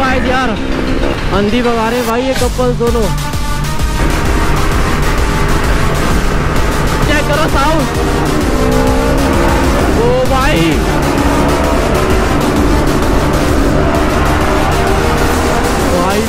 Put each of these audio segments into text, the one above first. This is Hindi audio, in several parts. वाइज यार अंधी भगा रहे भाई ये कपल दोनों। चेक करो साउंड, ओ भाई भाई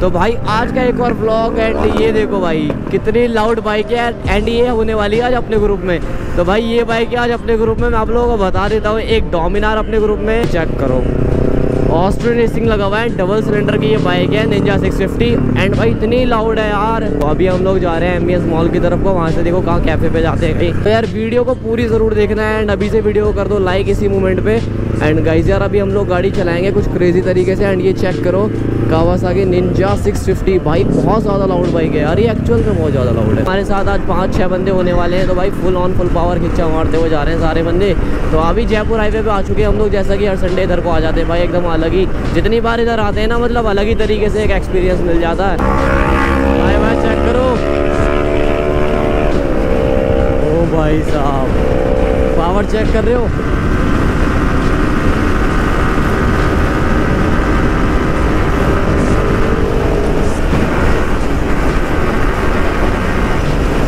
तो भाई आज का एक और ब्लॉग एंड ये देखो भाई कितनी लाउड बाइक है एंड ये होने वाली है आज अपने ग्रुप में। तो भाई ये बाइक है आज अपने ग्रुप में, मैं आप लोगों को बता देता हूँ। एक डोमिनार अपने ग्रुप में, चेक करो ऑस्ट्रियन रेसिंग लगा हुआ है, डबल सिलेंडर की ये बाइक है निंजा 650 एंड भाई इतनी लाउड है यार। तो अभी हम लोग जा रहे हैं एमबीएस मॉल की तरफ को, वहाँ से देखो कहाँ कैफे पे जाते हैं कहीं। तो यार वीडियो को पूरी ज़रूर देखना है एंड अभी से वीडियो कर दो लाइक इसी मोमेंट पे। एंड गाइज यार अभी हम लोग गाड़ी चलाएंगे कुछ क्रेजी तरीके से एंड ये चेक करो कावासाकी निंजा 650 भाई बहुत ज़्यादा लाउड बाइक है यार, ये एक्चुअल में बहुत ज़्यादा लाउड है। हमारे साथ आज 5-6 बंदे होने वाले हैं तो भाई फुल ऑन फुल पावर खिंचा मारते हुए जा रहे हैं सारे बंदे। तो अभी जयपुर हाईवे पे आ चुके हैं हम लोग, जैसा कि हर संडे इधर को आ जाते हैं भाई एकदम अलग ही। जितनी बार इधर आते हैं ना मतलब अलग ही तरीके से एक एक्सपीरियंस मिल जाता है भाई। भाई चेक करो, ओ भाई साहब पावर चेक कर रहे हो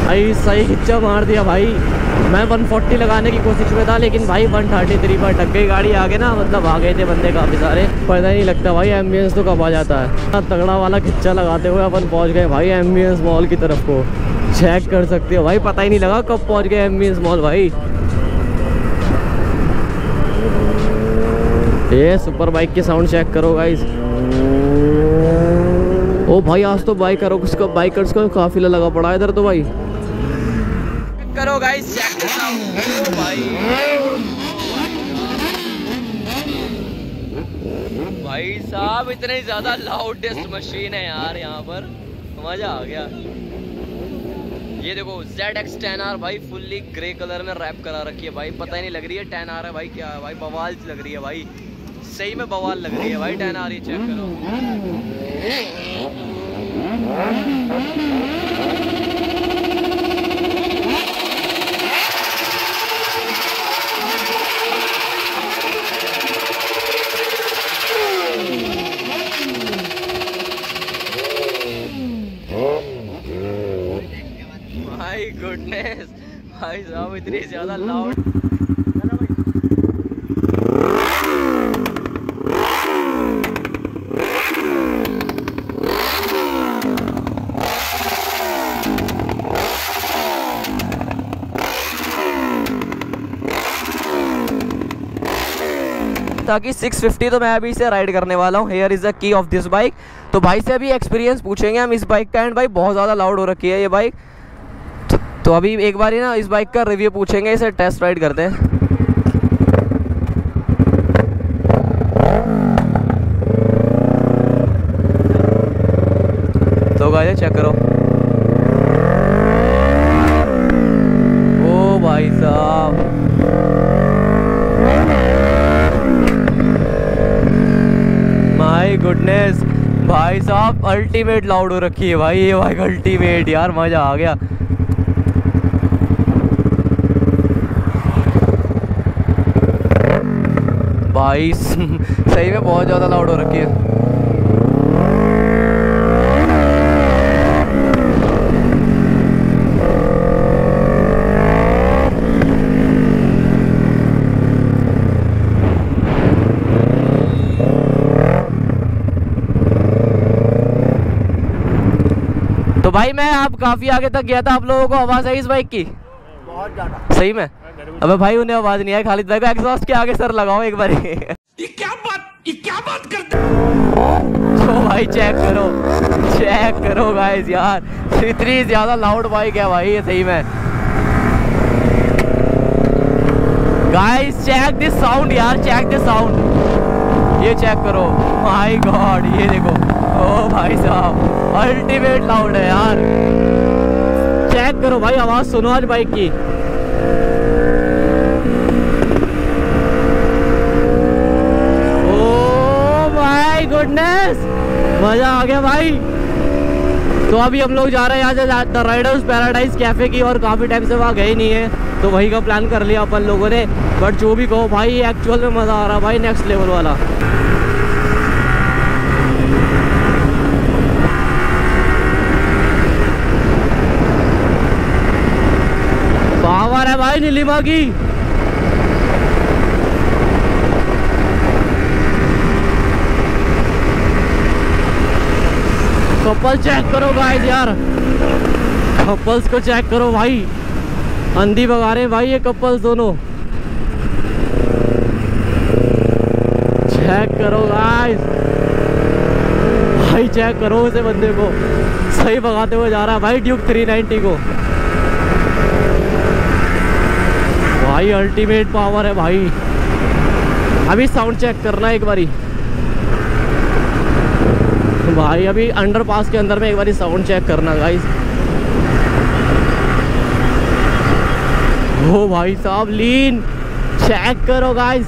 भाई, सही खिच्चा मार दिया भाई। मैं 140 लगाने की कोशिश में था लेकिन भाई 133 पर अटक गई गाड़ी आगे ना, मतलब आ गए थे बंदे काफ़ी सारे। पता नहीं लगता भाई एम्बियंस तो कब आ जाता है। तगड़ा वाला खिच्चा लगाते हुए अपन पहुंच गए भाई एम्बियंस मॉल की तरफ को, चेक कर सकते हो भाई। पता ही नहीं लगा कब पहुँच गए एम्बियंस मॉल भाई। ये सुपर बाइक के साउंड चेक करो गाइस। ओ भाई आज तो बाइकर्स को काफी लगा पड़ा है इधर तो भाई। करो गाइस चेक करो भाई भाई साहब इतने ज्यादा लाउडेस्ट मशीन है यार यहाँ पर, मजा आ गया। ये देखो ZX10R भाई फुल्ली ग्रे कलर में रैप करा रखी है भाई, पता ही नहीं लग रही है 10R है भाई क्या है भाई, बवाल लग रही है भाई, सही में बवाल लग रही है भाई 10R। ये चेक करो गुडनेस भाई साहब इतनी ज्यादा लाउड। ताकि 650 तो मैं अभी इसे राइड करने वाला हूँ। Here is the key of this bike. तो भाई से अभी एक्सपीरियंस पूछेंगे हम इस बाइक का एंड भाई बहुत ज्यादा लाउड हो रखी है ये बाइक। तो अभी एक बार ही ना इस बाइक का रिव्यू पूछेंगे, इसे टेस्ट राइड करते हैं। तो गाइस चेक करो, ओ भाई साहब माय गुडनेस भाई साहब अल्टीमेट लाउड हो रखी है भाई ये बाइक अल्टीमेट यार, मज़ा आ गया। भाई सही में बहुत ज़्यादा लाउड हो रखी है। तो भाई मैं आप काफ़ी आगे तक गया था, आप लोगों को आवाज़ आई इस बाइक की बहुत ज़्यादा सही में। अबे भाई उन्हें आवाज नहीं आई, खालिद भाई को एग्जॉस्ट के आगे सर लगाओ एक बार। ये क्या बात करते हो तो भाई चेक करो गाइस यार इतनी ज्यादा लाउड बाइक है भाई ये सही में। गाइस चेक दिस साउंड यार, चेक दिस साउंड, ये चेक करो माय गॉड। ये देखो ओ भाई साहब अल्टीमेट लाउड है यार। चेक करो भाई आवाज सुनो आज बाइक की। गुडनेस मजा आ गया भाई। तो अभी हम लोग जा रहे हैं यहाँ से द राइडर्स पैराडाइज कैफे की और काफी टाइम से वहाँ गए नहीं है। तो वही का प्लान कर लिया अपन लोगों ने। बट जो भी कहो भाई एक्चुअल में मज़ा आ रहा भाई, नेक्स्ट लेवल वाला। पावर है भाई नीलिमा की। कपल चेक करो गाइस यार, कपल्स को चेक करो भाई, अंधी भगा रहे भाई ये कपल्स दोनों। चेक करो गाइस भाई, चेक करो उसे बंदे को, सही भगाते हुए जा रहा है भाई ड्यूक 390 को। भाई अल्टीमेट पावर है भाई। अभी साउंड चेक करना एक बारी भाई, अभी अंडरपास के अंदर में एक बारी साउंड चेक करना गाइस। हो भाई साहब लीन, चेक करो गाइस।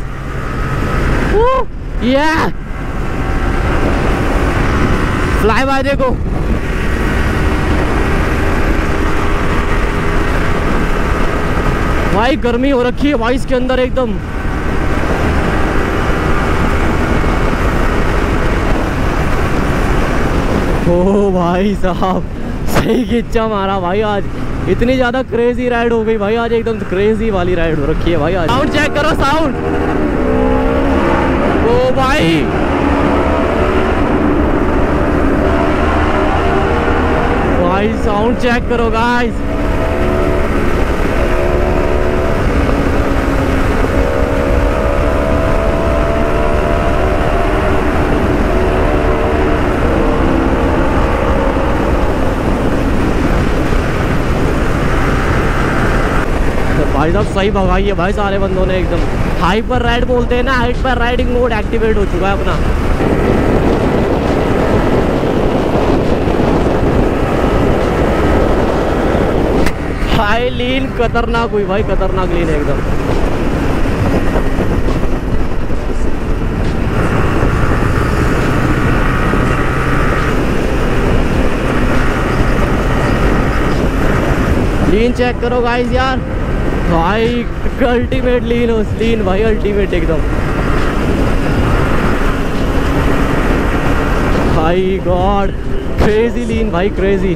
ये फ्लाई बाय देखो, भाई गर्मी हो रखी है भाई इसके अंदर एकदम। ओ भाई साहब सही खिच्चा मारा भाई आज, इतनी ज़्यादा क्रेजी राइड हो गई भाई आज, एकदम क्रेजी वाली राइड हो रखी है भाई आज। साउंड चेक करो साउंड। ओ भाई भाई साउंड चेक करो गाइस। भाई साहब सही भगाई है भाई सारे बंदों ने एकदम। हाइट पर राइड बोलते हैं ना, हाइट पर राइडिंग मोड एक्टिवेट हो चुका है अपना। भाई लीन खतरनाक हुई भाई, खतरनाक लीन एकदम। लीन चेक करो गाइस यार भाई, अल्टीमेट लीन हो लीन भाई, अल्टीमेट एकदम। भाई गॉड क्रेजी लीन भाई, क्रेजी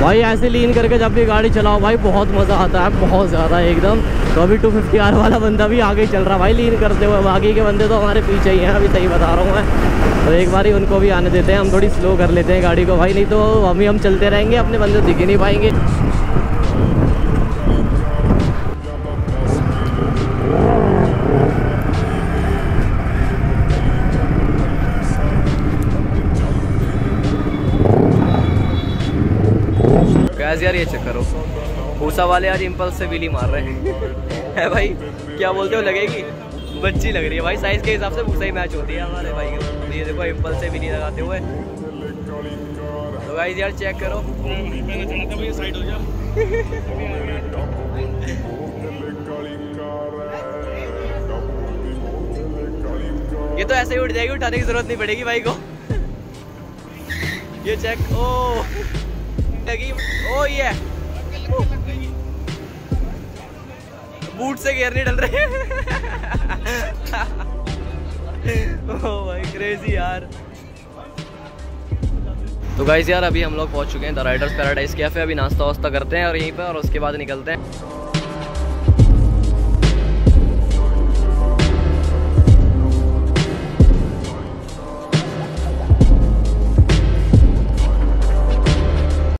भाई। ऐसे लीन करके जब भी गाड़ी चलाओ भाई बहुत मज़ा आता है, बहुत ज़्यादा एकदम। तो अभी 250R वाला बंदा भी आगे चल रहा भाई लीन करते हुए, बाकी के बंदे तो हमारे पीछे ही हैं अभी, सही बता रहा हूँ मैं। तो एक बारी उनको भी आने देते हैं, हम थोड़ी स्लो कर लेते हैं गाड़ी को भाई, नहीं तो अभी हम चलते रहेंगे, अपने बंदे दिख ही नहीं पाएंगे। यार ये चेक करो, भूसा वाले आज इंपल्स से वीली मार रहे हैं है भाई, क्या बोलते हो, लगेगी बच्ची लग रही है भाई, साइज के हिसाब से भूसा ही मैच होती है हमारे भाई को। ये देखो इंपल्स से वीली लगाते हुए, तो गाइस यार चेक करो। ये तो ऐसे ही उठ जाएगी, उठाने की जरूरत नहीं पड़ेगी भाई को। ये चेक, ओ लगी, ओ ये बूट से गियर नहीं डल रहे। ओ भाई क्रेजी यार। तो गाइस यार अभी हम लोग पहुंच चुके हैं द राइडर्स पैराडाइज कैफे, अभी नाश्ता वास्ता करते हैं और यहीं पर, और उसके बाद निकलते हैं।